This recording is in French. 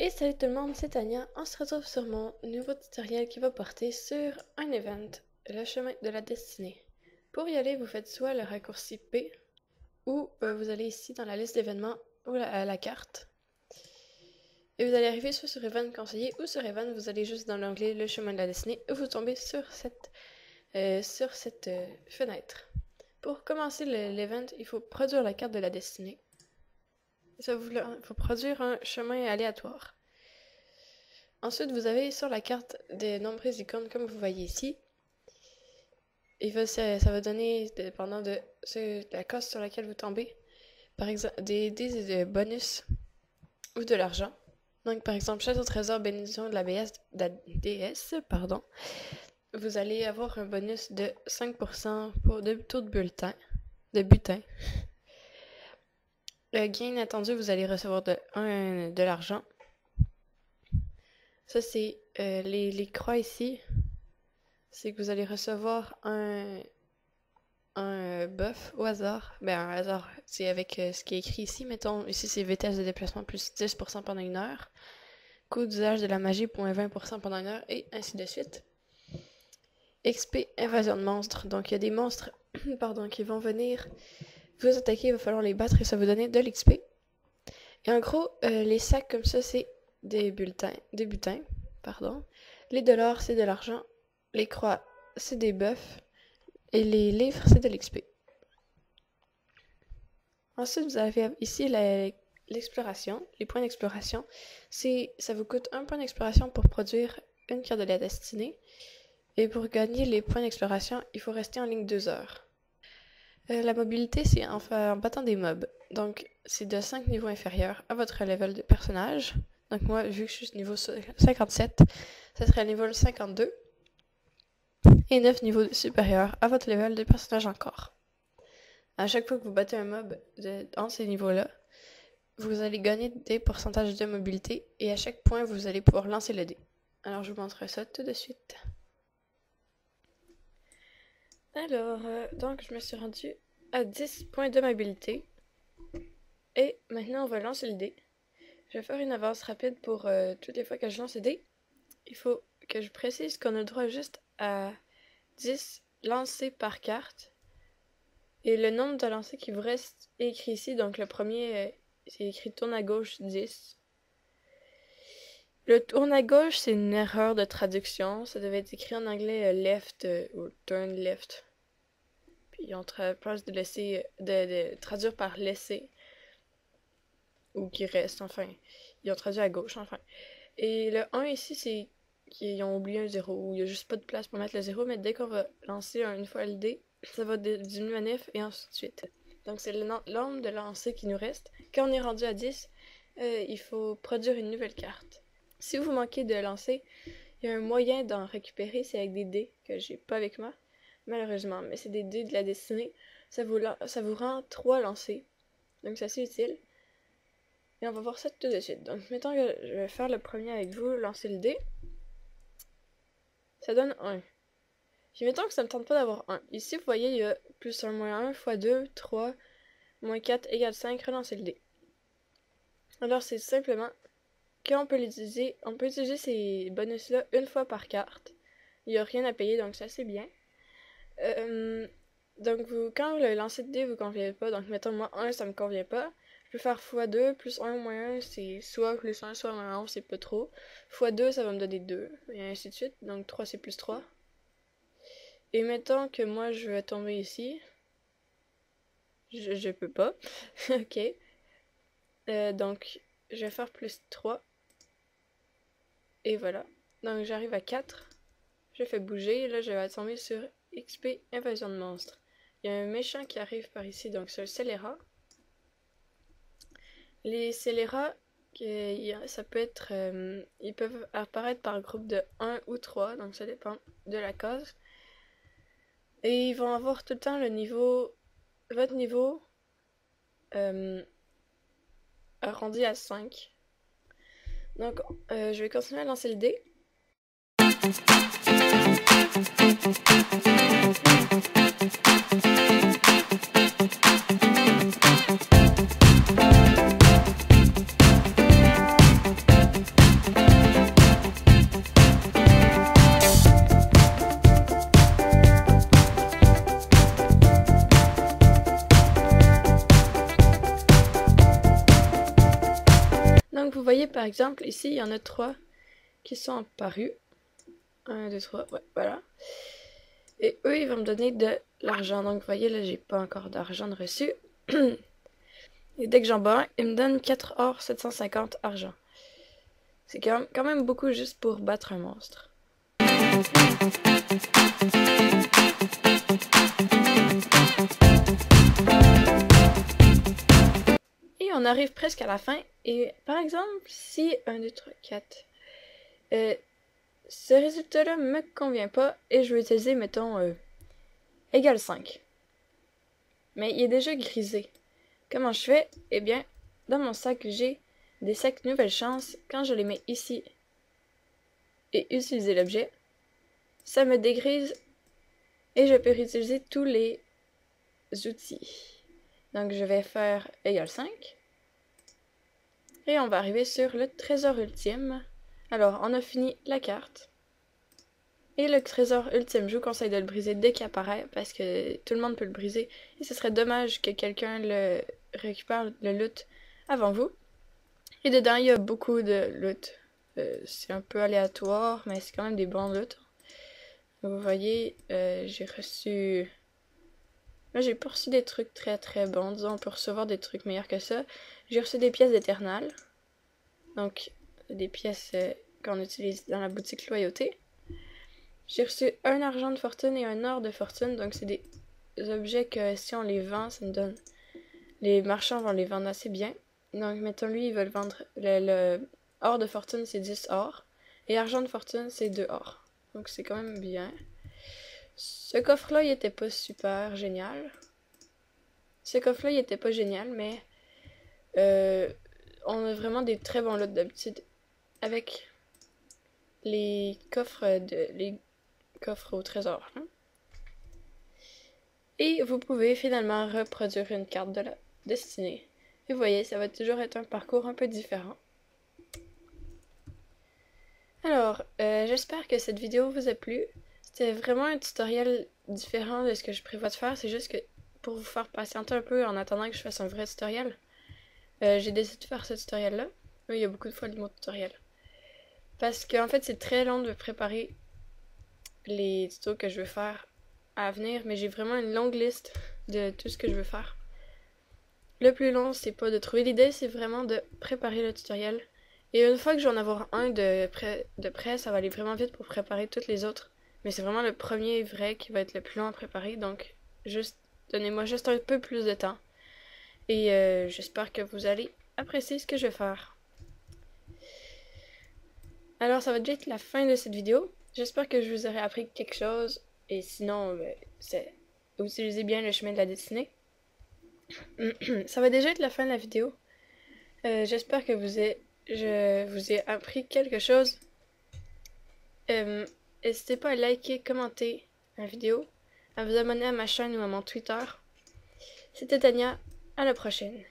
Et salut tout le monde, c'est Tania. On se retrouve sur mon nouveau tutoriel qui va porter sur un event, le chemin de la destinée. Pour y aller, vous faites soit le raccourci P, ou vous allez ici dans la liste d'événements ou la carte. Et vous allez arriver soit sur Event conseillé ou sur Event, vous allez juste dans l'onglet le chemin de la destinée et vous tombez sur cette fenêtre. Pour commencer l'event, il faut produire la carte de la destinée. Ça vous faut produire un chemin aléatoire. Ensuite, vous avez sur la carte des nombreuses icônes comme vous voyez ici. Ça va donner, dépendant de la case sur laquelle vous tombez, par exemple des bonus ou de l'argent. Donc, par exemple, chasse au trésor bénédiction de la déesse, pardon, vous allez avoir un bonus de 5% pour deux taux de butin. Le gain attendu, vous allez recevoir de l'argent. Ça, c'est les croix ici. C'est que vous allez recevoir un buff au hasard. Ben, un hasard, c'est avec ce qui est écrit ici. Mettons, ici, c'est vitesse de déplacement plus 10% pendant une heure. Coût d'usage de la magie, moins 20% pendant une heure, et ainsi de suite. XP, invasion de monstres. Donc, il y a des monstres pardon, qui vont venir vous attaquer, il va falloir les battre et ça va vous donner de l'XP. Et en gros, les sacs comme ça, c'est des butins, pardon. Les dollars, c'est de l'argent. Les croix, c'est des buffs. Et les livres, c'est de l'XP. Ensuite, vous avez ici l'exploration, les points d'exploration. Ça vous coûte un point d'exploration pour produire une carte de la destinée. Et pour gagner les points d'exploration, il faut rester en ligne 2 heures. La mobilité, c'est en battant des mobs. Donc, c'est de 5 niveaux inférieurs à votre level de personnage. Donc, moi, vu que je suis niveau 57, ça serait le niveau 52. Et 9 niveaux supérieurs à votre level de personnage encore. À chaque fois que vous battez un mob dans ces niveaux-là, vous allez gagner des pourcentages de mobilité. Et à chaque point, vous allez pouvoir lancer le dé. Alors, je vous montre ça tout de suite. Alors, donc je me suis rendue à 10 points de mobilité. Et maintenant, on va lancer le dé. Je vais faire une avance rapide pour toutes les fois que je lance le dé. Il faut que je précise qu'on a le droit juste à 10 lancers par carte. Et le nombre de lancers qui vous reste est écrit ici. Donc le premier, c'est écrit tourne à gauche 10. Le tourne à gauche, c'est une erreur de traduction. Ça devait être écrit en anglais left ou turn left. Puis on place de traduire par laisser. Ou qui reste, enfin. Ils ont traduit à gauche, enfin. Et le 1 ici, c'est qu'ils ont oublié un 0. Il n'y a juste pas de place pour mettre le 0, mais dès qu'on va lancer une fois le dé, ça va diminuer à 9 et ainsi de suite. Donc c'est le nombre de lancers qui nous reste. Quand on est rendu à 10, il faut produire une nouvelle carte. Si vous manquez de lancer, il y a un moyen d'en récupérer, c'est avec des dés que j'ai pas avec moi, malheureusement, mais c'est des dés de la destinée. Ça vous rend 3 lancers, donc c'est assez utile. Et on va voir ça tout de suite. Donc, mettons que je vais faire le premier avec vous, lancer le dé. Ça donne 1. Puis mettons que ça me tente pas d'avoir 1. Ici, vous voyez, il y a plus 1, moins 1, fois 2, 3, moins 4, égale 5, relancer le dé. Alors, c'est simplement... Quand on peut utiliser ces bonus-là une fois par carte. Il n'y a rien à payer, donc ça c'est bien. Donc quand le lancer de dés vous convient pas, donc mettons moi 1 ça me convient pas, je peux faire x2, plus 1, moins 1, c'est soit plus 1, soit moins 1, c'est pas trop. x2 ça va me donner 2, et ainsi de suite, donc 3 c'est plus 3. Et mettons que moi je vais tomber ici. Je peux pas. Ok. Donc je vais faire plus 3. Et voilà. Donc j'arrive à 4. Je fais bouger. Et là je vais tomber sur XP invasion de monstres. Il y a un méchant qui arrive par ici. Donc c'est le scélérat. Les scélérats, ça peut être... ils peuvent apparaître par groupe de 1 ou 3. Donc ça dépend de la cause. Et ils vont avoir tout le temps le niveau... Votre niveau... arrondi à 5. Donc, je vais continuer à lancer le dé. Comme vous voyez par exemple, ici il y en a 3 qui sont apparus. 1, 2, 3, ouais, voilà. Et eux, ils vont me donner de l'argent. Donc vous voyez, là, j'ai pas encore d'argent de reçu. Et dès que j'en bats un, ils me donnent 4 or 750 argent. C'est quand même beaucoup juste pour battre un monstre. Et on arrive presque à la fin. Et par exemple, si 1, 2, 3, 4... ce résultat-là me convient pas et je vais utiliser, mettons, égal 5. Mais il est déjà grisé. Comment je fais? Eh bien, dans mon sac, j'ai des sacs nouvelle chance. Quand je les mets ici et utiliser l'objet, ça me dégrise et je peux réutiliser tous les outils. Donc, je vais faire égal 5. Et on va arriver sur le trésor ultime. Alors, on a fini la carte. Et le trésor ultime, je vous conseille de le briser dès qu'il apparaît, parce que tout le monde peut le briser. Et ce serait dommage que quelqu'un le récupère, le loot, avant vous. Et dedans, il y a beaucoup de loot. C'est un peu aléatoire, mais c'est quand même des bons loot. Vous voyez, j'ai reçu... Là, j'ai pas reçu des trucs très très bons. Disons, on peut recevoir des trucs meilleurs que ça. J'ai reçu des pièces d'éternal. Donc... des pièces qu'on utilise dans la boutique loyauté. J'ai reçu un argent de fortune et un or de fortune, donc c'est des objets que si on les vend, ça nous donne... Les marchands vont les vendre assez bien. Donc mettons lui, ils veulent vendre le or de fortune, c'est 10 or, et argent de fortune, c'est 2 or. Donc c'est quand même bien. Ce coffre-là, il était pas super génial. Ce coffre-là, il était pas génial, mais on a vraiment des très bons lots d'habitude. Avec les coffres au trésor. Hein? Et vous pouvez finalement reproduire une carte de la destinée. Et vous voyez, ça va toujours être un parcours un peu différent. Alors, j'espère que cette vidéo vous a plu. C'était vraiment un tutoriel différent de ce que je prévois de faire. C'est juste que pour vous faire patienter un peu en attendant que je fasse un vrai tutoriel, j'ai décidé de faire ce tutoriel-là. Oui, il y a beaucoup de fois le mot tutoriel. Parce qu'en fait, c'est très long de préparer les tutos que je veux faire à venir, mais j'ai vraiment une longue liste de tout ce que je veux faire. Le plus long, c'est pas de trouver l'idée, c'est vraiment de préparer le tutoriel. Et une fois que je vais en avoir un de près, ça va aller vraiment vite pour préparer toutes les autres. Mais c'est vraiment le premier vrai qui va être le plus long à préparer, donc donnez-moi juste un peu plus de temps. Et j'espère que vous allez apprécier ce que je vais faire. Alors, ça va déjà être la fin de cette vidéo. J'espère que je vous aurai appris quelque chose. Et sinon, utilisez bien le chemin de la destinée. Ça va déjà être la fin de la vidéo. J'espère que je vous ai appris quelque chose. N'hésitez pas à liker, commenter la vidéo, à vous abonner à ma chaîne ou à mon Twitter. C'était Tania, à la prochaine.